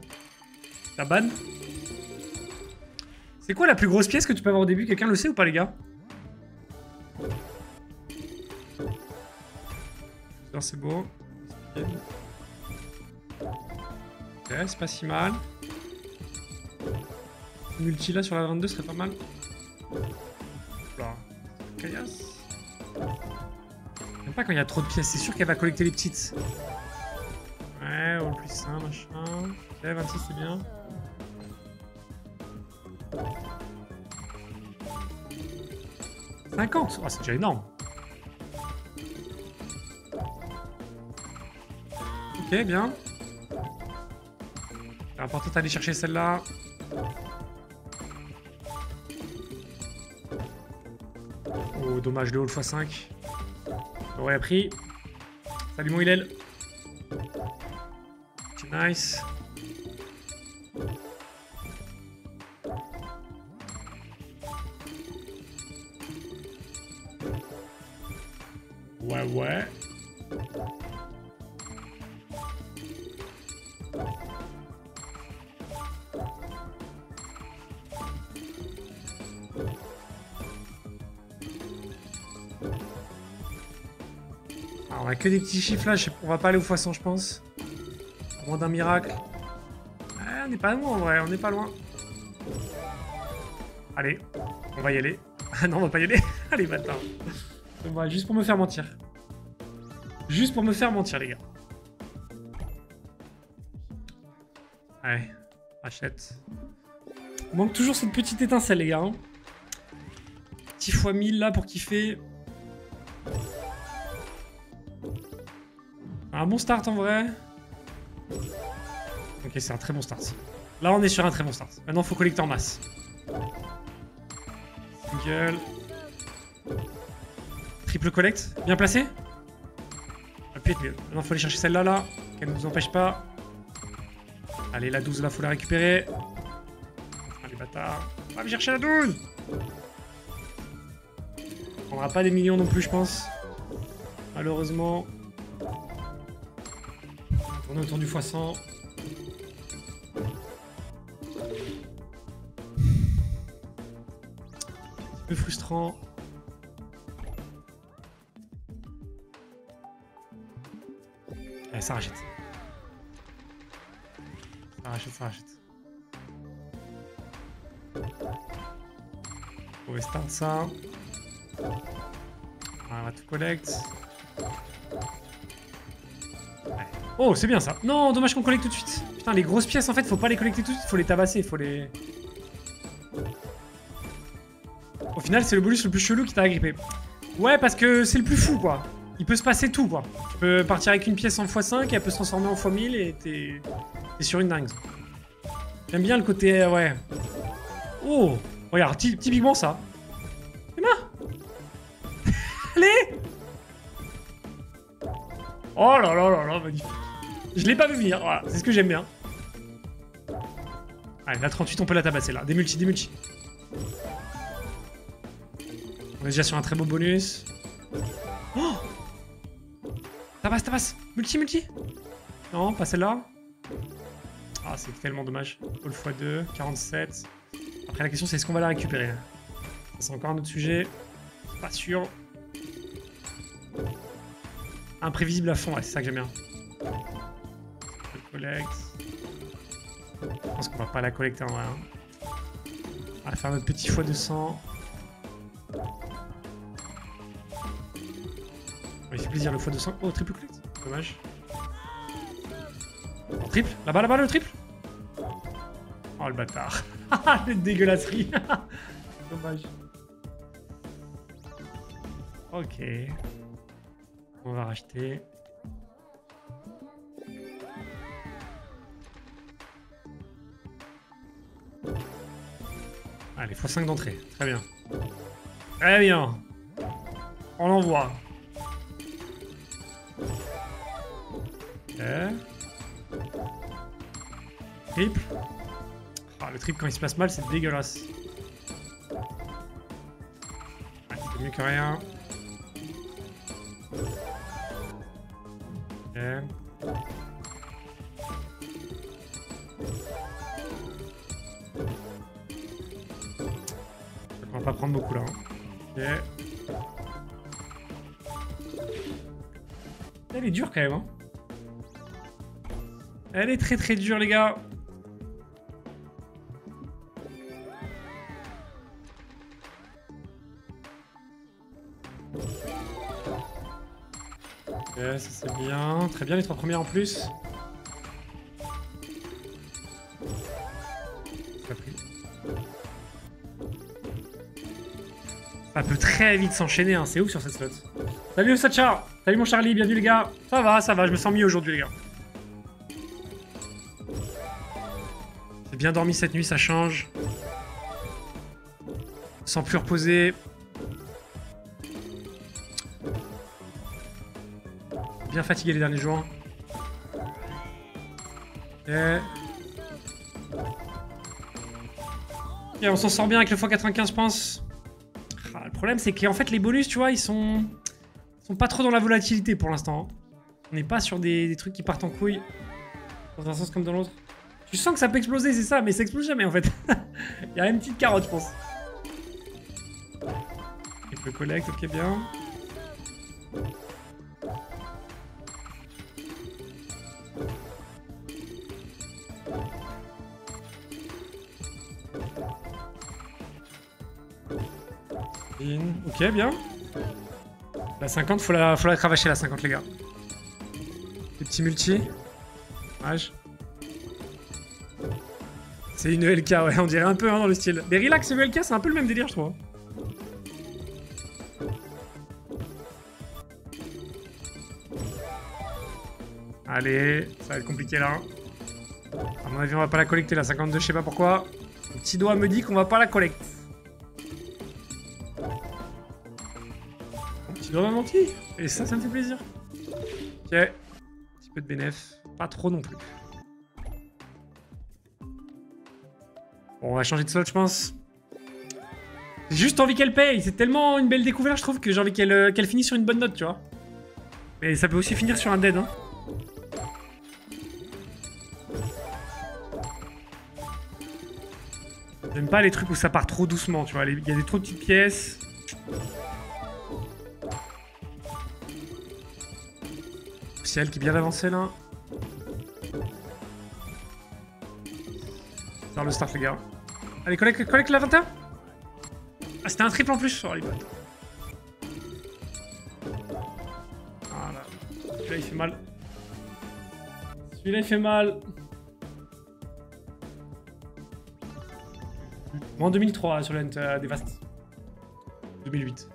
T'as ban? C'est quoi la plus grosse pièce que tu peux avoir au début? Quelqu'un le sait ou pas, les gars? C'est beau. Ok, c'est pas si mal. Multi là sur la vingt-deux serait pas mal. Voilà. Caillasse. J'aime pas quand il y a trop de pièces. C'est sûr qu'elle va collecter les petites. Ouais, au plus simple, machin. Ok, vingt-six, c'est bien. cinquante. Oh, c'est déjà énorme. Ok, bien. C'est important d'aller chercher celle-là. Oh, dommage, le haut le fois cinq. J'aurais appris. Salut mon Hillel. Nice. Ouais, ouais. Alors, on a que des petits chiffres là, on va pas aller au fois cent, je pense. D'un miracle. Ah, on n'est pas loin en vrai, on n'est pas loin. Allez, on va y aller. Ah non, on va pas y aller. Allez, bâtard. Bon, juste pour me faire mentir. Juste pour me faire mentir, les gars. Allez, achète. Il manque toujours cette petite étincelle, les gars. Hein. Petit fois mille là pour kiffer. Un bon start en vrai. Ok, c'est un très bon start. Là, on est sur un très bon start. Maintenant, faut collecter en masse. Single. Triple collecte. Bien placé. Appuyez mieux. Maintenant, faut aller chercher celle-là, là. Qu'elle ne nous empêche pas. Allez, la douze, là, faut la récupérer. Allez, bâtard. Va me chercher la douze. On n'aura pas des millions non plus, je pense. Malheureusement. On est autour du fois cent. Un peu frustrant. Allez, ça rachète. Ça rachète, ça rachète. On va start ça. On va tout collecte. Oh, c'est bien ça. Non, dommage qu'on collecte tout de suite. Putain, les grosses pièces en fait, faut pas les collecter tout de suite, faut les tabasser, faut les... Au final, c'est le bonus le plus chelou qui t'a agrippé. Ouais, parce que c'est le plus fou, quoi. Il peut se passer tout, quoi. Tu peux partir avec une pièce en x cinq, elle peut se transformer en x mille et t'es sur une dingue. J'aime bien le côté... Euh, ouais. Oh, regarde, typiquement ça. Emma. Allez. Oh là là là là, magnifique. Je l'ai pas vu venir, voilà, c'est ce que j'aime bien. Allez, la trente-huit, on peut la tabasser, là. Des multis, des multis. On est déjà sur un très beau bonus. Oh, tabasse, tabasse. Multi, multi. Non, pas celle-là. Ah, c'est tellement dommage. Paul fois deux, quarante-sept. Après, la question, c'est est-ce qu'on va la récupérer? C'est encore un autre sujet. Pas sûr. Imprévisible à fond, ouais, c'est ça que j'aime bien. Je collecte. Je pense qu'on va pas la collecter en vrai. Hein. On va faire notre petit fois deux cents. Il fait plaisir le fois deux cents. Oh, triple collecte. Dommage. Oh, triple. Là-bas, là-bas, le triple. Oh, le bâtard. Ah, les dégueulasseries. Dommage. Ok. On va racheter. Allez, fois cinq d'entrée. Très bien. Très bien. On l'envoie. Euh... Triple. Ah, le triple quand il se passe mal, c'est dégueulasse. Ah, c'est mieux que rien. Euh... On va pas prendre beaucoup là. Hein. Okay. Elle est dure quand même. Hein. Elle est très très dure, les gars. Ok, ça c'est bien. Très bien, les trois premières en plus. Ça, ça peut très vite s'enchaîner, hein. C'est ouf sur cette slot. Salut Sacha. Salut mon Charlie, bienvenue les gars. Ça va, ça va, je me sens mieux aujourd'hui les gars. Bien dormi cette nuit, ça change. Sans plus reposer. Bien fatigué les derniers jours. Et... Et on s'en sort bien avec le fois quatre-vingt-quinze, je pense. Ah, le problème, c'est qu'en fait, les bonus, tu vois, ils sont... ils sont pas trop dans la volatilité pour l'instant. On n'est pas sur des... des trucs qui partent en couille. Dans un sens comme dans l'autre. Tu sens que ça peut exploser, c'est ça, mais ça explose jamais en fait. Il y a une petite carotte, je pense. Il peut collecte, ok, bien. In. Ok, bien. La cinquante, faut la, faut la cravacher, la cinquante, les gars. Les petits multis. Dommage. C'est une E L K, ouais, on dirait un peu hein, dans le style. Mais relax, E L K, c'est un peu le même délire, je trouve. Allez, ça va être compliqué là. À mon avis, on va pas la collecter la cinquante-deux, je sais pas pourquoi. Mon petit doigt me dit qu'on va pas la collecter. Mon petit doigt m'a menti. Et ça, ça me fait plaisir. Ok. Un petit peu de bénéf. Pas trop non plus. Bon, on va changer de slot, je pense. J'ai juste envie qu'elle paye. C'est tellement une belle découverte, je trouve, que j'ai envie qu'elle euh, qu'elle finisse sur une bonne note, tu vois. Mais ça peut aussi finir sur un dead, hein. J'aime pas les trucs où ça part trop doucement, tu vois. Il y a des trop petites pièces. C'est elle qui est bien avancée, là. Faire le start, les gars. Allez, collecte, collecte la vingt et un. Ah, c'était un triple en plus. Oh, les bottes. Voilà. Celui-là, il fait mal. Celui-là, il fait mal. En deux mille trois, sur le Hunt euh, des Vastes. deux mille huit.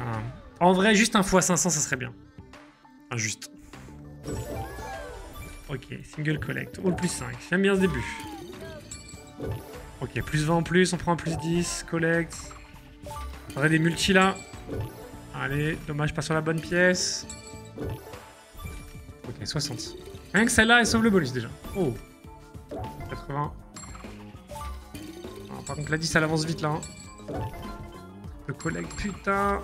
Ah. En vrai, juste un fois cinq cents, ça serait bien. Injuste. Ok, single collect. All plus cinq. J'aime bien ce début. Ok, plus vingt en plus, on prend un plus dix. Collect. On a des multis là. Allez, dommage, pas sur la bonne pièce. Ok, soixante. Rien que celle-là, elle sauve le bonus déjà. Oh. quatre-vingts. Ah, par contre, la dix, elle avance vite là. Hein. Le collect, putain.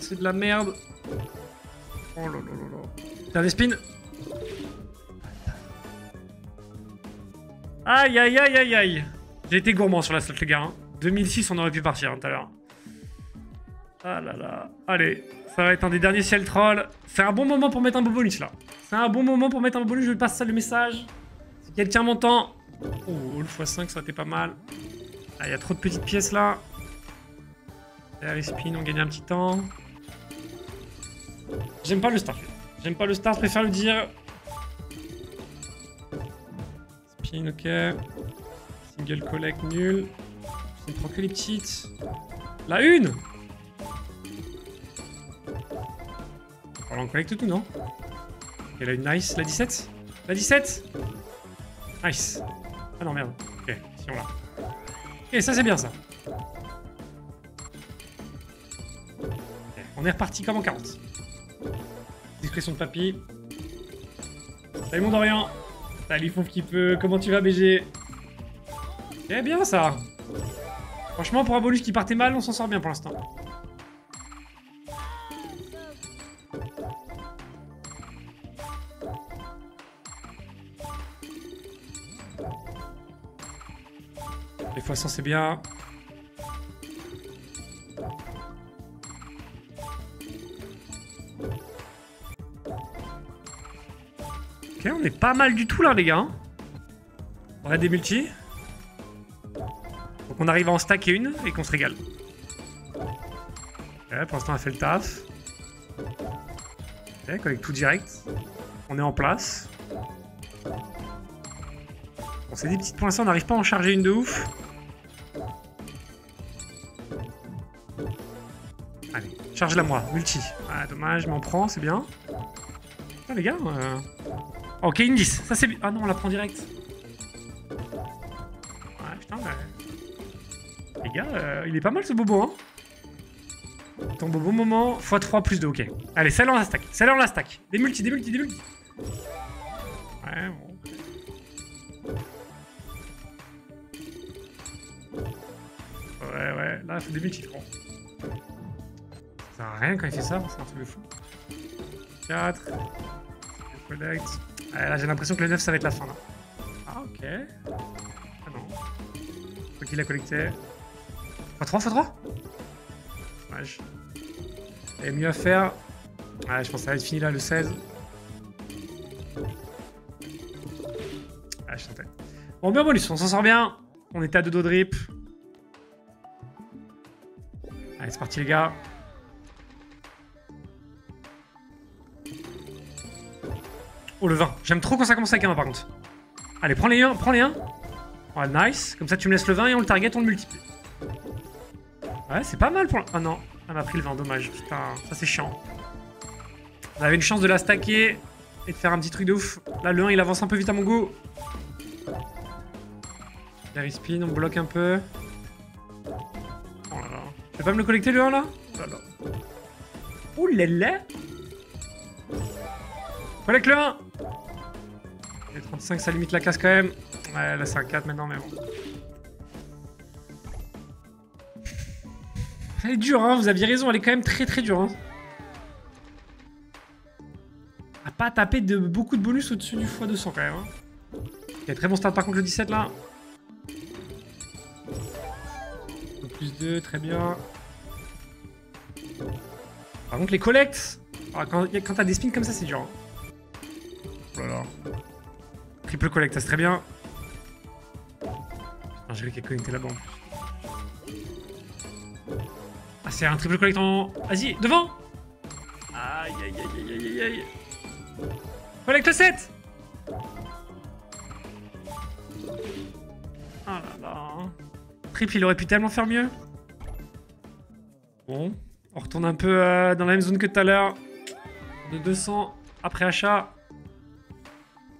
C'est de la merde. Oh là là là là. Dernier spin. Aïe aïe aïe aïe aïe. J'ai été gourmand sur la slot, les gars. Hein. deux mille six, on aurait pu partir tout à l'heure. Ah là là. Allez, ça va être un des derniers ciel troll. C'est un bon moment pour mettre un beau bonus là. C'est un bon moment pour mettre un beau bonus. Je vais passer ça le message. Si quelqu'un m'entend. Oh, le fois cinq, ça a été pas mal. Ah, il y a trop de petites pièces là. Derrière les spins, on gagne un petit temps. J'aime pas le start. J'aime pas le start, je préfère le dire. Spin, ok. Single collect, nul. Je ne prends que les petites. La une. On collecte tout, non? Ok, la une, nice. La dix-sept. La dix-sept. Nice. Ah non, merde. Ok, si on l'a. Ok, ça c'est bien ça. Okay, on est reparti comme en quarante. Discrétion de papy. Salut mon Dorian. Salut Fouf qui peut. Comment tu vas B G? Eh bien ça. Franchement, pour un bonus qui partait mal, on s'en sort bien pour l'instant. Les fois cent, c'est bien. Ok, on est pas mal du tout là, les gars. On a des multis. Donc on arrive à en stacker une et qu'on se régale. Ok, pour l'instant, on a fait le taf. Ok, avec tout direct. On est en place. Bon, c'est des petites pour l'instant, on n'arrive pas à en charger une de ouf. Allez, charge-la moi, multi. Ah, dommage, mais on prend, c'est bien. Putain, les gars. Euh... Ok, une dix, ça c'est bien. Ah non, on la prend direct. Ouais, putain, mais... Les gars, euh, il est pas mal ce bobo, hein. Il tombe au bon moment, fois trois plus deux, ok. Allez, celle-là on la stack, celle-là on la stack. Des multis, des multis, des multis. Ouais, bon. Ouais, ouais, là il faut des multitrons. Ça sert à rien quand il fait ça, c'est un truc de fou. quatre. Collect. Ah, là j'ai l'impression que le neuf ça va être la fin là. Ah ok. Ah non. Faut qu'il la collecté. fois trois, fois trois. Dommage. Il y a mieux à faire. Ouais, je pense que ça va être fini là le seize. Ah, je sentais. Bon, bien bonus, on s'en sort bien. On était à deux dos de rip. Allez, c'est parti les gars. Oh le vingt, j'aime trop quand ça commence avec un par contre. Allez, prends les uns, prends les uns. Oh, nice, comme ça tu me laisses le vingt et on le target, on le multiplie. Ouais, c'est pas mal pour... Ah non, elle m'a pris le vingt, dommage. Putain, ça c'est chiant. On avait une chance de la stacker et de faire un petit truc de ouf. Là le un il avance un peu vite à mon goût. La respin, on bloque un peu. Tu peux pas me le collecter le un là? Oh là là. Collecte le un. Les trente-cinq, ça limite la casse quand même. Ouais, là c'est un quatre maintenant, mais bon. Elle est dure, hein, vous aviez raison, elle est quand même très très dure. Hein. À pas taper de, beaucoup de bonus au-dessus du fois deux cents quand même. Hein. Ok, très bon start par contre le dix-sept là. Plus deux, très bien. Par contre, les collectes. Ah, quand quand t'as des spins comme ça, c'est dur. Oh là là. Triple collecte, ça c'est très bien. Putain, j'ai vu qu'il y a connecté là-bas en plus. Ah, c'est un triple collecte en. Vas-y, devant. Aïe, aïe, aïe, aïe, aïe, aïe. Collecte le sept. Oh là là. Triple, il aurait pu tellement faire mieux. Bon. On retourne un peu euh, dans la même zone que tout à l'heure. De deux cents après achat.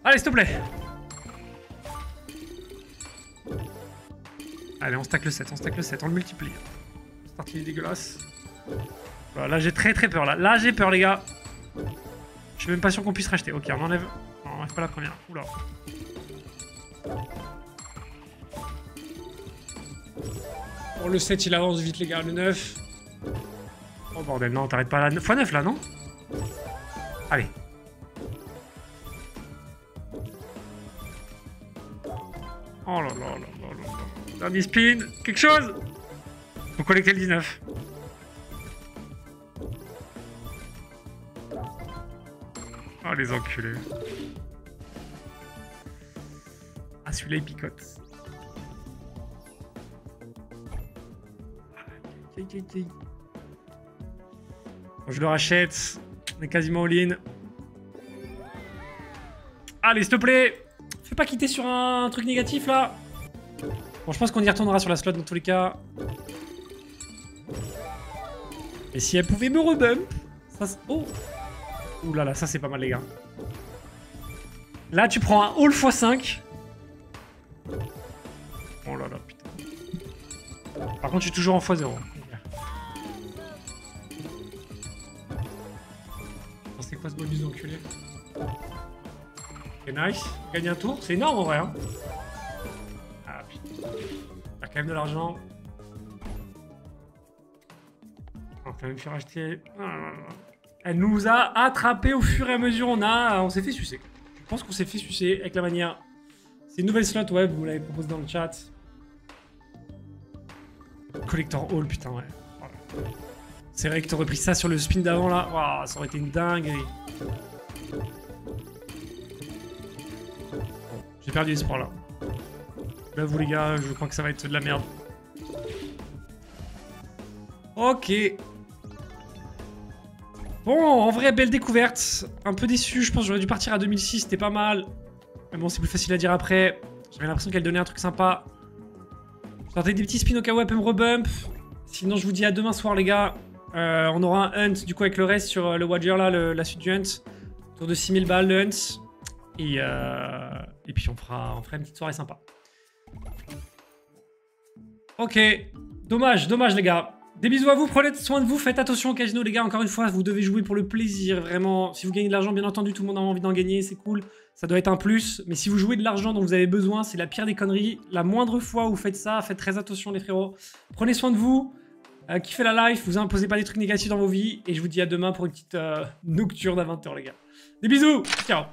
Allez, s'il te plaît. Allez, on stack le sept, on stack le sept, on le multiplie. Start, il est dégueulasse. Voilà, là, j'ai très très peur. Là, là j'ai peur, les gars. Je suis même pas sûr qu'on puisse racheter. Ok, on enlève. Non, on enlève pas la première. Oula. Bon, le sept, il avance vite, les gars. Le neuf. Oh bordel, non, t'arrêtes pas là. fois neuf là, non? Allez. Oh là là là là là. Dernier spin, quelque chose. Faut collecter le dix-neuf. Oh les enculés. Ah celui-là il picote. Bon, je le rachète. On est quasiment all-in. Allez, s'il te plaît. Fais pas quitter sur un truc négatif, là. Bon, je pense qu'on y retournera sur la slot, dans tous les cas. Et si elle pouvait me rebump... Ça, oh. Ouh là là, ça, c'est pas mal, les gars. Là, tu prends un haul fois cinq. Oh là là, putain. Par contre, je suis toujours en fois zéro. Quoi ce bonus d'enculé? C'est nice. Gagne un tour. C'est énorme en vrai. Hein. Ah putain. T'as quand même de l'argent. On t'a même fait racheter. Elle nous a attrapé au fur et à mesure. On a, on s'est fait sucer. Je pense qu'on s'est fait sucer avec la manière. C'est une nouvelle slot, ouais, vous l'avez proposé dans le chat. Collector Hall, putain, ouais. Voilà. C'est vrai que t'aurais pris ça sur le spin d'avant là, wow, ça aurait été une dinguerie. J'ai perdu espoir là. Là vous les gars, je crois que ça va être de la merde. Ok. Bon, en vrai belle découverte. Un peu déçu, je pense que j'aurais dû partir à deux mille six, c'était pas mal. Mais bon, c'est plus facile à dire après. J'avais l'impression qu'elle donnait un truc sympa. Je sortais des petits spins au cas où elle peut me rebump. Sinon je vous dis à demain soir les gars. Euh, on aura un hunt du coup avec le reste sur euh, le Wager là, le, la suite du hunt. Autour de six mille balles le hunt. Et, euh, et puis on fera, on fera une petite soirée sympa. Ok, dommage, dommage les gars. Des bisous à vous, prenez soin de vous, faites attention au casino les gars. Encore une fois, vous devez jouer pour le plaisir, vraiment. Si vous gagnez de l'argent, bien entendu, tout le monde a envie d'en gagner, c'est cool. Ça doit être un plus. Mais si vous jouez de l'argent dont vous avez besoin, c'est la pire des conneries. La moindre fois où vous faites ça, faites très attention les frérots. Prenez soin de vous. Euh, kiffez la life, vous imposez pas des trucs négatifs dans vos vies, et je vous dis à demain pour une petite euh, nocturne à vingt heures les gars. Des bisous, ciao.